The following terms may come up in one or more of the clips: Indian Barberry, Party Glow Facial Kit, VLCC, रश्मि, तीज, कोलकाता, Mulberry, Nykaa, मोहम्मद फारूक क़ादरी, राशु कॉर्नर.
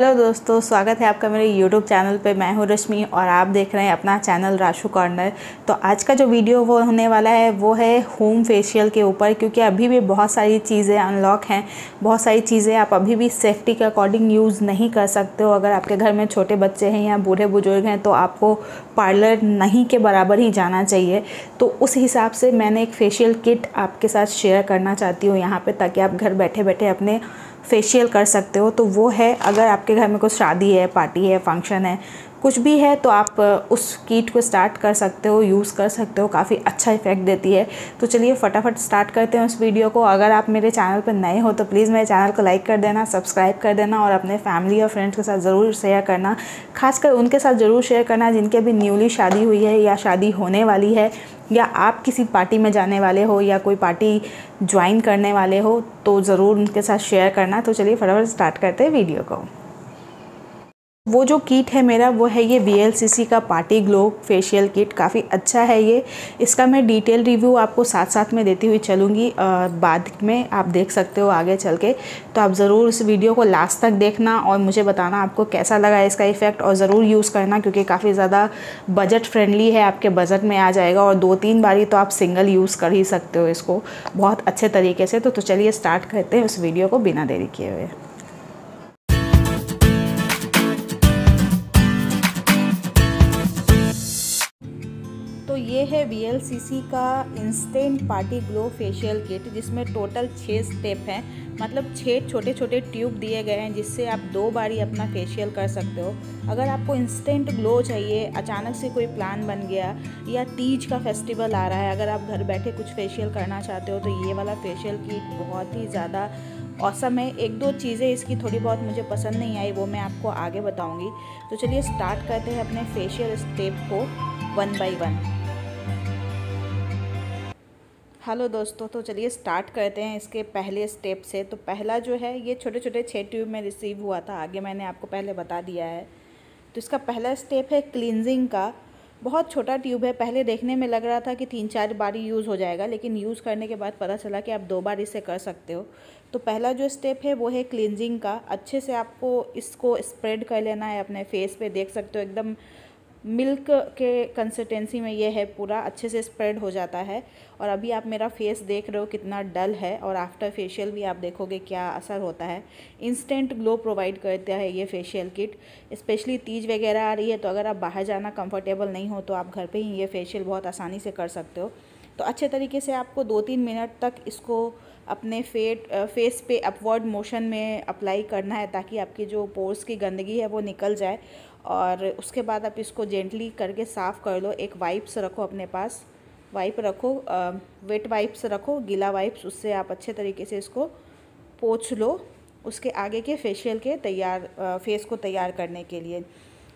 Hello दोस्तों, स्वागत है आपका मेरे YouTube चैनल पे। मैं हूँ रश्मि और आप देख रहे हैं अपना चैनल राशु कॉर्नर। तो आज का जो वीडियो वो होने वाला है वो है होम फेशियल के ऊपर, क्योंकि अभी भी बहुत सारी चीज़ें अनलॉक हैं। बहुत सारी चीज़ें आप अभी भी सेफ्टी के अकॉर्डिंग यूज़ नहीं कर सकते हो। अगर आपके घर में छोटे बच्चे हैं या बूढ़े बुजुर्ग हैं तो आपको पार्लर नहीं के बराबर ही जाना चाहिए। तो उस हिसाब से मैंने एक फेशियल किट आपके साथ शेयर करना चाहती हूँ यहाँ पर, ताकि आप घर बैठे बैठे अपने फेशियल कर सकते हो। तो वो है, अगर आपके घर में कोई शादी है, पार्टी है, फंक्शन है, कुछ भी है, तो आप उस किट को स्टार्ट कर सकते हो, यूज़ कर सकते हो। काफ़ी अच्छा इफेक्ट देती है। तो चलिए फटाफट स्टार्ट करते हैं उस वीडियो को। अगर आप मेरे चैनल पर नए हो तो प्लीज़ मेरे चैनल को लाइक कर देना, सब्सक्राइब कर देना और अपने फैमिली और फ्रेंड्स के साथ ज़रूर शेयर करना। खासकर उनके साथ ज़रूर शेयर करना जिनके भी न्यूली शादी हुई है या शादी होने वाली है, या आप किसी पार्टी में जाने वाले हो या कोई पार्टी ज्वाइन करने वाले हो, तो ज़रूर उनके साथ शेयर करना। तो चलिए फटाफट स्टार्ट करते हैं वीडियो को। वो जो किट है मेरा वो है ये VLCC का पार्टी ग्लो फेशियल किट। काफ़ी अच्छा है ये। इसका मैं डिटेल रिव्यू आपको साथ साथ में देती हुई चलूँगी बाद में, आप देख सकते हो आगे चल के। तो आप ज़रूर इस वीडियो को लास्ट तक देखना और मुझे बताना आपको कैसा लगा इसका इफ़ेक्ट, और ज़रूर यूज़ करना क्योंकि काफ़ी ज़्यादा बजट फ्रेंडली है, आपके बजट में आ जाएगा। और 2-3 बारी तो आप सिंगल यूज़ कर ही सकते हो इसको बहुत अच्छे तरीके से। तो चलिए स्टार्ट करते हैं उस वीडियो को बिना देरी किए हुए। ये है VLCC का instant party glow facial kit, जिसमें टोटल 6 स्टेप हैं। मतलब 6 छोटे छोटे ट्यूब दिए गए हैं जिससे आप 2 बार ही अपना फेशियल कर सकते हो। अगर आपको इंस्टेंट ग्लो चाहिए, अचानक से कोई प्लान बन गया या तीज़ का फेस्टिवल आ रहा है, अगर आप घर बैठे कुछ फेशियल करना चाहते हो तो ये वाला फेशियल किट बहुत ही ज़्यादा औसम है। 1-2 चीज़ें इसकी थोड़ी बहुत मुझे पसंद नहीं आई, वो मैं आपको आगे बताऊँगी। तो चलिए स्टार्ट करते हैं अपने फेशियल स्टेप को 1 बाई 1। हेलो दोस्तों, तो चलिए स्टार्ट करते हैं इसके पहले स्टेप से। तो पहला जो है ये छोटे छोटे 6 ट्यूब में रिसीव हुआ था, आगे मैंने आपको पहले बता दिया है। तो इसका पहला स्टेप है क्लींजिंग का। बहुत छोटा ट्यूब है, पहले देखने में लग रहा था कि 3-4 बारी यूज़ हो जाएगा, लेकिन यूज़ करने के बाद पता चला कि आप 2 बार इसे कर सकते हो। तो पहला जो स्टेप है वो है क्लींजिंग का। अच्छे से आपको इसको स्प्रेड कर लेना है अपने फेस पे, देख सकते हो एकदम मिल्क के कंसिस्टेंसी में ये है, पूरा अच्छे से स्प्रेड हो जाता है। और अभी आप मेरा फेस देख रहे हो कितना डल है, और आफ्टर फेशियल भी आप देखोगे क्या असर होता है। इंस्टेंट ग्लो प्रोवाइड करता है ये फेशियल किट। स्पेशली तीज़ वगैरह आ रही है, तो अगर आप बाहर जाना कंफर्टेबल नहीं हो तो आप घर पे ही ये फेशियल बहुत आसानी से कर सकते हो। तो अच्छे तरीके से आपको 2-3 मिनट तक इसको अपने फेस पे अपवर्ड मोशन में अप्लाई करना है, ताकि आपकी जो पोर्स की गंदगी है वो निकल जाए। और उसके बाद आप इसको जेंटली करके साफ़ कर लो। एक वाइप्स रखो अपने पास, वाइप रखो, वेट वाइप्स रखो, गीला वाइप्स, उससे आप अच्छे तरीके से इसको पोंछ लो उसके आगे के फेशियल के फेस को तैयार करने के लिए।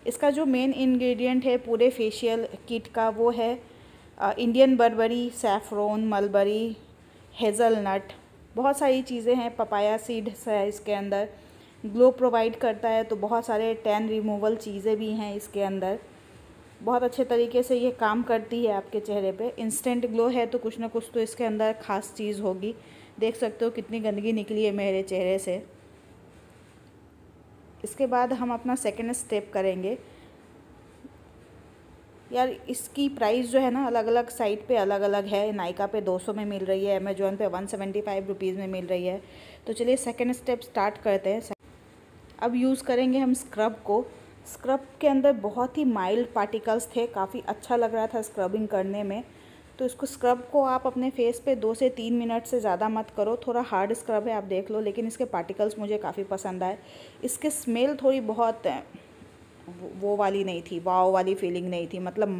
इसका जो मेन इंग्रेडिएंट है पूरे फेशियल किट का वो है Indian Barbari, saffron, mulberry, hazelnut, बहुत सारी चीज़ें हैं, पपाया सीड्स है इसके अंदर। ग्लो प्रोवाइड करता है, तो बहुत सारे टैन रिमूवल चीज़ें भी हैं इसके अंदर। बहुत अच्छे तरीके से ये काम करती है आपके चेहरे पे। इंस्टेंट ग्लो है तो कुछ ना कुछ तो इसके अंदर ख़ास चीज़ होगी। देख सकते हो कितनी गंदगी निकली है मेरे चेहरे से। इसके बाद हम अपना सेकेंड स्टेप करेंगे। यार इसकी प्राइस जो है ना अलग अलग साइट पे अलग अलग है। नायका पे 200 में मिल रही है, अमेजॉन पे 175 रुपीज़ में मिल रही है। तो चलिए सेकंड स्टेप स्टार्ट करते हैं। अब यूज़ करेंगे हम स्क्रब को। स्क्रब के अंदर बहुत ही माइल्ड पार्टिकल्स थे, काफ़ी अच्छा लग रहा था स्क्रबिंग करने में। तो इसको स्क्रब को आप अपने फेस पे 2 से 3 मिनट से ज़्यादा मत करो। थोड़ा हार्ड स्क्रब है, आप देख लो, लेकिन इसके पार्टिकल्स मुझे काफ़ी पसंद आए। इसके स्मेल थोड़ी बहुत वो वाली नहीं थी, वाव वाली फीलिंग नहीं थी, मतलब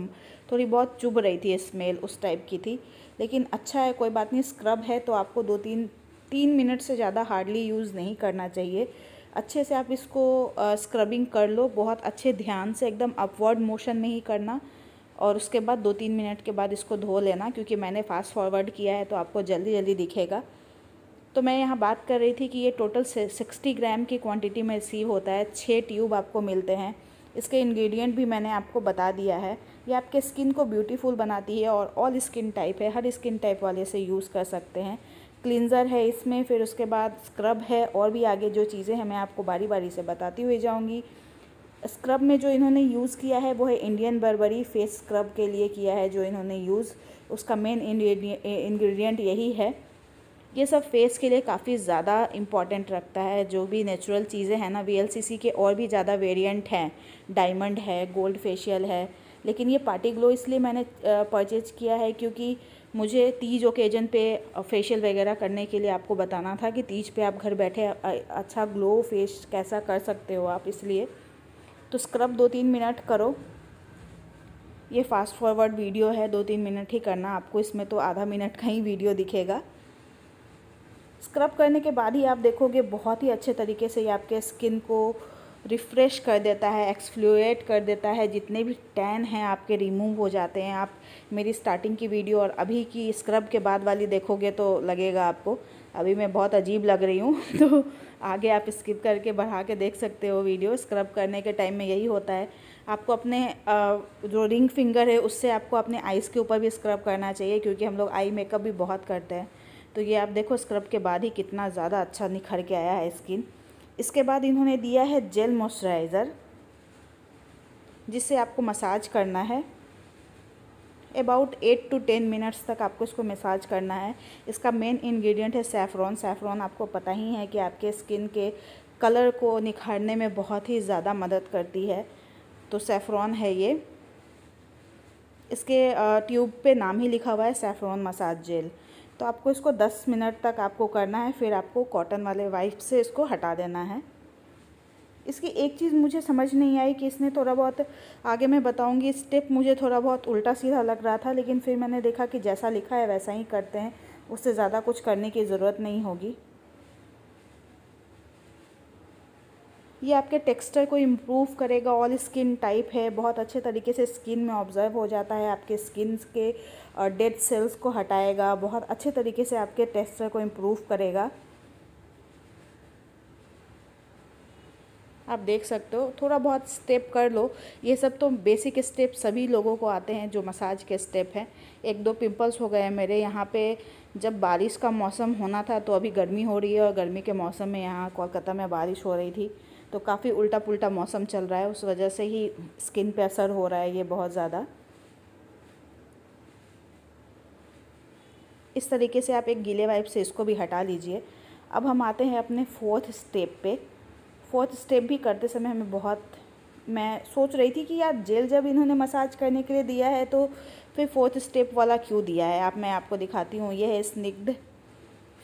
थोड़ी बहुत चुभ रही थी स्मेल, उस टाइप की थी। लेकिन अच्छा है, कोई बात नहीं, स्क्रब है तो आपको 2-3 मिनट से ज़्यादा हार्डली यूज़ नहीं करना चाहिए। अच्छे से आप इसको स्क्रबिंग कर लो, बहुत अच्छे ध्यान से, एकदम अपवर्ड मोशन में ही करना। और उसके बाद 2-3 मिनट के बाद इसको धो लेना, क्योंकि मैंने फास्ट फॉरवर्ड किया है तो आपको जल्दी जल्दी दिखेगा। तो मैं यहाँ बात कर रही थी कि ये टोटल 60 ग्राम की क्वांटिटी में रिसीव होता है। 6 ट्यूब आपको मिलते हैं। इसके इंग्रेडिएंट भी मैंने आपको बता दिया है। ये आपके स्किन को ब्यूटीफुल बनाती है और ऑल स्किन टाइप है, हर स्किन टाइप वाले से यूज़ कर सकते हैं। क्लिनज़र है इसमें, फिर उसके बाद स्क्रब है, और भी आगे जो चीज़ें हैं मैं आपको बारी बारी से बताती हुई जाऊंगी। स्क्रब में जो इन्होंने यूज़ किया है वो है इंडियन बर्बरी फेस स्क्रब के लिए किया है जो इन्होंने यूज़, उसका मेन इंग्रेडिएंट यही है। ये सब फेस के लिए काफ़ी ज़्यादा इम्पॉर्टेंट रखता है, जो भी नेचुरल चीज़ें हैं ना। VLCC के और भी ज़्यादा वेरिएंट हैं, डायमंड है, गोल्ड फेशियल है, लेकिन ये पार्टी ग्लो इसलिए मैंने परचेज किया है क्योंकि मुझे तीज़ ओकेजन पे फेशियल वगैरह करने के लिए आपको बताना था कि तीज़ पे आप घर बैठे अच्छा ग्लो फेस कैसा कर सकते हो आप, इसलिए तो स्क्रब 2-3 मिनट करो। ये फास्ट फॉरवर्ड वीडियो है, 2-3 मिनट ही करना आपको, इसमें तो आधा मिनट का ही वीडियो दिखेगा। स्क्रब करने के बाद ही आप देखोगे बहुत ही अच्छे तरीके से ये आपके स्किन को रिफ़्रेश कर देता है, एक्सफ्लोएट कर देता है, जितने भी टैन हैं आपके रिमूव हो जाते हैं। आप मेरी स्टार्टिंग की वीडियो और अभी की स्क्रब के बाद वाली देखोगे तो लगेगा आपको अभी मैं बहुत अजीब लग रही हूँ तो आगे आप स्किप करके बढ़ा के देख सकते हो वीडियो। स्क्रब करने के टाइम में यही होता है, आपको अपने जो रिंग फिंगर है उससे आपको अपने आइज़ के ऊपर भी स्क्रब करना चाहिए क्योंकि हम लोग आई मेकअप भी बहुत करते हैं। तो ये आप देखो स्क्रब के बाद ही कितना ज़्यादा अच्छा निखर के आया है स्किन। इसके बाद इन्होंने दिया है जेल मॉइस्चराइज़र, जिससे आपको मसाज करना है। अबाउट 8 to 10 मिनट्स तक आपको इसको मसाज करना है। इसका मेन इंग्रेडिएंट है सैफ़रॉन। सैफ़रॉन आपको पता ही है कि आपके स्किन के कलर को निखारने में बहुत ही ज़्यादा मदद करती है, तो सैफ़रॉन है ये। इसके ट्यूब पे नाम ही लिखा हुआ है सैफ़रॉन मसाज जेल। तो आपको इसको 10 मिनट तक आपको करना है, फिर आपको कॉटन वाले वाइप से इसको हटा देना है। इसकी एक चीज़ मुझे समझ नहीं आई कि इसने थोड़ा बहुत, आगे मैं बताऊंगी, स्टेप मुझे थोड़ा बहुत उल्टा सीधा लग रहा था, लेकिन फिर मैंने देखा कि जैसा लिखा है वैसा ही करते हैं, उससे ज़्यादा कुछ करने की ज़रूरत नहीं होगी। ये आपके टेक्सचर को इम्प्रूव करेगा, ऑल स्किन टाइप है, बहुत अच्छे तरीके से स्किन में ऑब्जर्व हो जाता है, आपके स्किन के डेड सेल्स को हटाएगा, बहुत अच्छे तरीके से आपके टेक्सचर को इम्प्रूव करेगा। आप देख सकते हो, थोड़ा बहुत स्टेप कर लो। ये सब तो बेसिक स्टेप सभी लोगों को आते हैं जो मसाज के स्टेप हैं। 1-2 पिंपल्स हो गए हैं मेरे यहाँ पे, जब बारिश का मौसम होना था, तो अभी गर्मी हो रही है और गर्मी के मौसम में यहाँ कोलकाता में बारिश हो रही थी, तो काफ़ी उल्टा पुल्टा मौसम चल रहा है, उस वजह से ही स्किन पे असर हो रहा है ये बहुत ज़्यादा। इस तरीके से आप एक गीले वाइप से इसको भी हटा लीजिए। अब हम आते हैं अपने 4th स्टेप पे। 4th स्टेप भी करते समय हमें बहुत, मैं सोच रही थी कि यार जेल जब इन्होंने मसाज करने के लिए दिया है तो फिर 4th स्टेप वाला क्यों दिया है। मैं आपको दिखाती हूँ। यह है स्निग्ध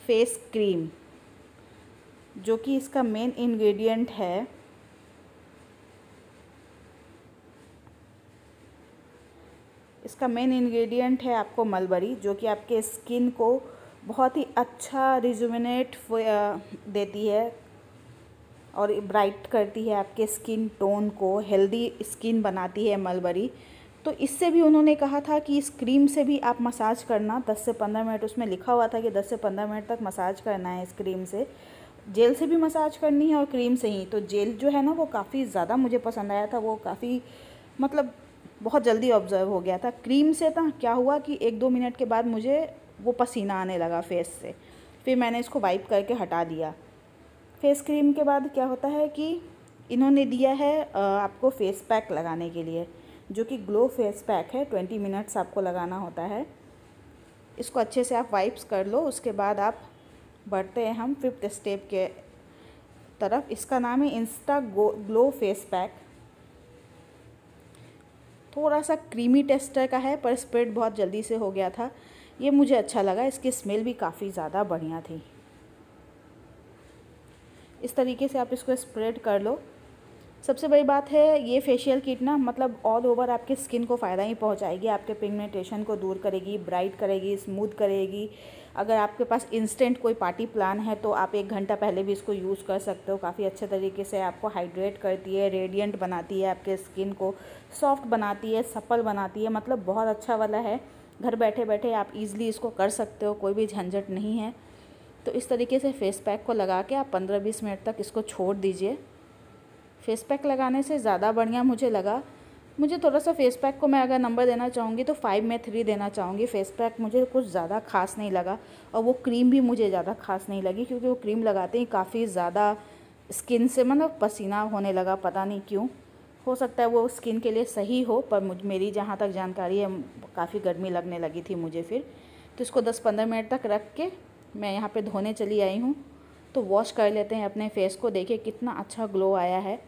फेस क्रीम, जो कि इसका मेन इंग्रेडिएंट है। इसका मेन इंग्रेडिएंट है आपको मलबरी, जो कि आपके स्किन को बहुत ही अच्छा रिजुविनेट देती है और ब्राइट करती है आपके स्किन टोन को, हेल्दी स्किन बनाती है मलबरी। तो इससे भी उन्होंने कहा था कि इस क्रीम से भी आप मसाज करना 10 से 15 मिनट, उसमें लिखा हुआ था कि 10 से 15 मिनट तक मसाज करना है इस क्रीम से। जेल से भी मसाज करनी है और क्रीम से ही। तो जेल जो है ना वो काफ़ी ज़्यादा मुझे पसंद आया था, वो काफ़ी मतलब बहुत जल्दी ऑब्जर्व हो गया था। क्रीम से था क्या हुआ कि 1-2 मिनट के बाद मुझे वो पसीना आने लगा फेस से, फिर मैंने इसको वाइप करके हटा दिया। फेस क्रीम के बाद क्या होता है कि इन्होंने दिया है आपको फेस पैक लगाने के लिए, जो कि ग्लो फेस पैक है। 20 मिनट्स आपको लगाना होता है। इसको अच्छे से आप वाइप्स कर लो। उसके बाद आप बढ़ते हैं हम 5th स्टेप के तरफ। इसका नाम है इंस्टा ग्लो फेस पैक। थोड़ा सा क्रीमी टेक्सचर का है, पर स्प्रेड बहुत जल्दी से हो गया था। ये मुझे अच्छा लगा, इसकी स्मेल भी काफ़ी ज़्यादा बढ़िया थी। इस तरीके से आप इसको स्प्रेड कर लो। सबसे बड़ी बात है ये फेशियल किट ना मतलब ऑल ओवर आपके स्किन को फ़ायदा ही पहुंचाएगी। आपके पिगमेंटेशन को दूर करेगी, ब्राइट करेगी, स्मूथ करेगी। अगर आपके पास इंस्टेंट कोई पार्टी प्लान है तो आप 1 घंटा पहले भी इसको यूज़ कर सकते हो। काफ़ी अच्छे तरीके से आपको हाइड्रेट करती है, रेडियंट बनाती है, आपके स्किन को सॉफ्ट बनाती है, सफल बनाती है, मतलब बहुत अच्छा वाला है। घर बैठे बैठे आप ईज़िली इसको कर सकते हो, कोई भी झंझट नहीं है। तो इस तरीके से फेस पैक को लगा के आप 15-20 मिनट तक इसको छोड़ दीजिए। फेस पैक लगाने से ज़्यादा बढ़िया मुझे लगा मुझे थोड़ा सा फेस पैक को मैं अगर नंबर देना चाहूँगी तो 5 में 3 देना चाहूँगी। फेस पैक मुझे कुछ ज़्यादा खास नहीं लगा और वो क्रीम भी मुझे ज़्यादा खास नहीं लगी, क्योंकि वो क्रीम लगाते ही काफ़ी ज़्यादा स्किन से मतलब पसीना होने लगा, पता नहीं क्यों। हो सकता है वो स्किन के लिए सही हो, पर मेरी जहाँ तक जानकारी है काफ़ी गर्मी लगने लगी थी मुझे। फिर तो इसको 10-15 मिनट तक रख के मैं यहाँ पे धोने चली आई हूँ। तो वॉश कर लेते हैं अपने फेस को, देखिए कितना अच्छा ग्लो आया है।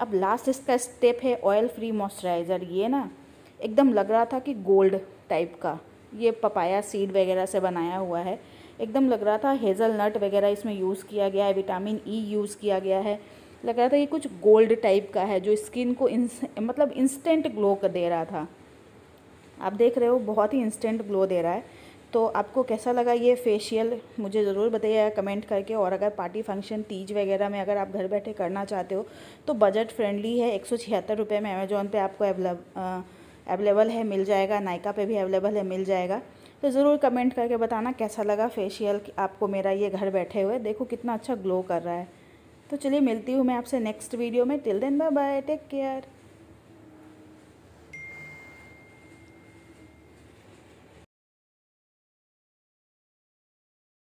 अब लास्ट इसका स्टेप है ऑयल फ्री मॉइस्चराइज़र। ये ना एकदम लग रहा था कि गोल्ड टाइप का, ये पपाया सीड वगैरह से बनाया हुआ है, एकदम लग रहा था हेज़लनट वगैरह इसमें यूज़ किया गया है, विटामिन ई यूज़ किया गया है। लग रहा था ये कुछ गोल्ड टाइप का है जो स्किन को मतलब इंस्टेंट ग्लो कर दे रहा था। आप देख रहे हो बहुत ही इंस्टेंट ग्लो दे रहा है। तो आपको कैसा लगा ये फेशियल मुझे ज़रूर बताइएगा कमेंट करके। और अगर पार्टी फंक्शन तीज़ वगैरह में अगर आप घर बैठे करना चाहते हो तो बजट फ्रेंडली है। 176 रुपये में अमेज़ॉन पे आपको अवेलेबल है, मिल जाएगा। नायका पे भी अवेलेबल है, मिल जाएगा। तो ज़रूर कमेंट करके बताना कैसा लगा फेशियल आपको मेरा ये घर बैठे हुए। देखो कितना अच्छा ग्लो कर रहा है। तो चलिए मिलती हूँ मैं आपसे नेक्स्ट वीडियो में। Till then bye bye, take care.